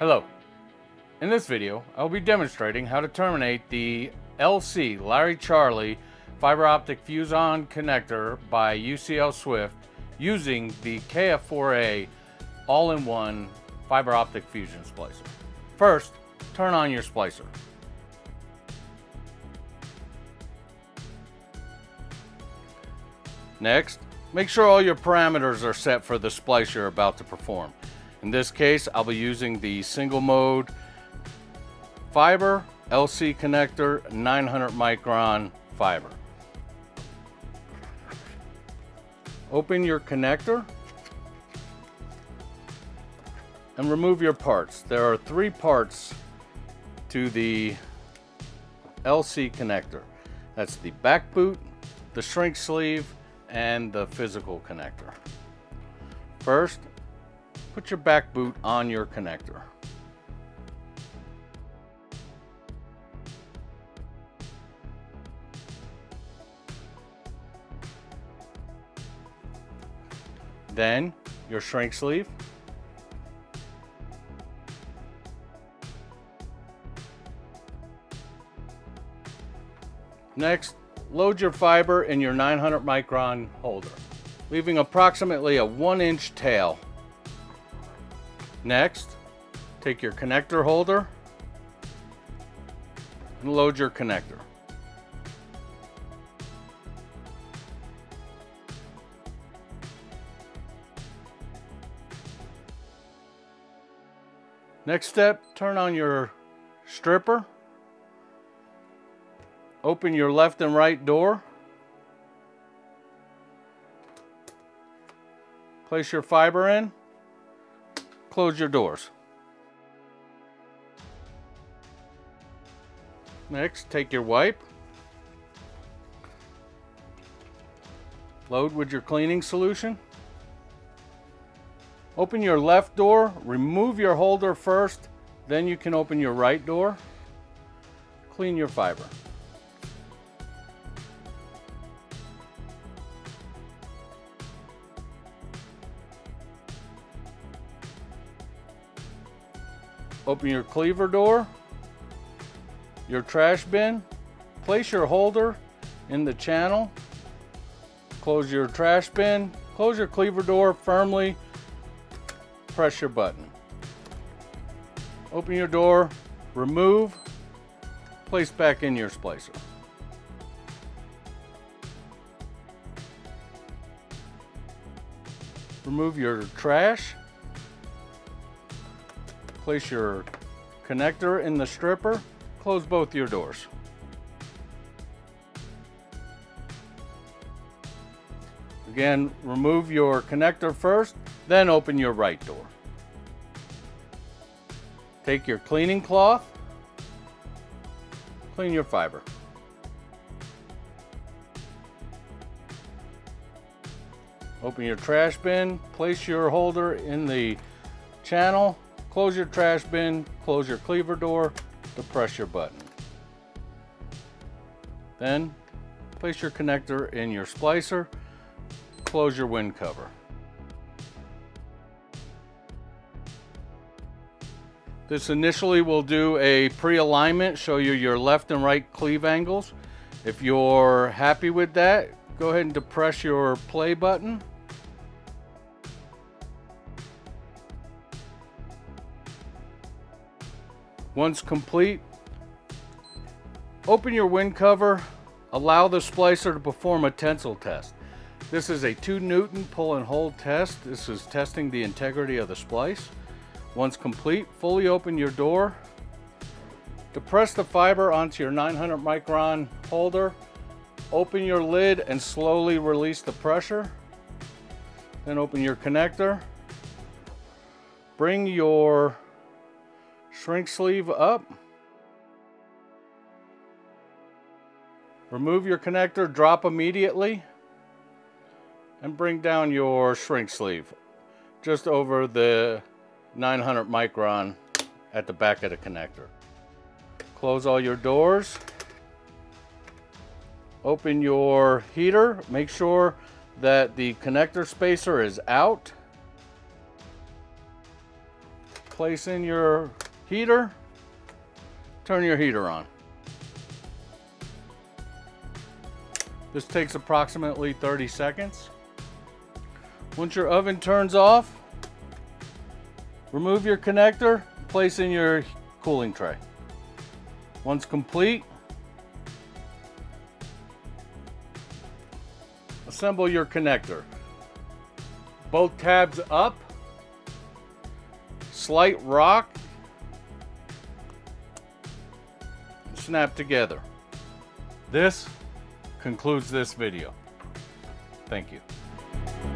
Hello. In this video, I'll be demonstrating how to terminate the LC Larry Charlie fiber optic fuse-on connector by UCL Swift using the KF4A all-in-one fiber optic fusion splicer. First, turn on your splicer. Next, make sure all your parameters are set for the splice you're about to perform. In this case, I'll be using the single mode fiber LC connector, 900 micron fiber. Open your connector and remove your parts. There are three parts to the LC connector. That's the back boot, the shrink sleeve, and the physical connector. First, put your back boot on your connector. Then your shrink sleeve. Next, load your fiber in your 900 micron holder, leaving approximately a 1-inch tail. Next, take your connector holder and load your connector. Next step, turn on your stripper. Open your left and right door. Place your fiber in. Close your doors. Next, take your wipe. Load with your cleaning solution. Open your left door, remove your holder first, then you can open your right door. Clean your fiber. Open your cleaver door, your trash bin, place your holder in the channel, close your trash bin, close your cleaver door firmly, press your button. Open your door, remove, place back in your splicer. Remove your trash. Place your connector in the stripper, close both your doors. Again, remove your connector first, then open your right door. Take your cleaning cloth, clean your fiber. Open your trash bin, place your holder in the channel, close your trash bin, close your cleaver door, to press your button. Then place your connector in your splicer, close your wind cover. This initially will do a pre-alignment, show you your left and right cleave angles. If you're happy with that, go ahead and depress your play button. Once complete, open your wind cover, allow the splicer to perform a tensile test. This is a 2 Newton pull and hold test. This is testing the integrity of the splice. Once complete, fully open your door, depress the fiber onto your 900 micron holder, open your lid and slowly release the pressure, then open your connector, bring your shrink sleeve up. Remove your connector, drop immediately, and bring down your shrink sleeve just over the 900 micron at the back of the connector. Close all your doors. Open your heater. Make sure that the connector spacer is out. Place in your heater, turn your heater on. This takes approximately 30 seconds. Once your oven turns off, remove your connector, place in your cooling tray. Once complete, assemble your connector. Both tabs up, slight rock, snap together. This concludes this video. Thank you.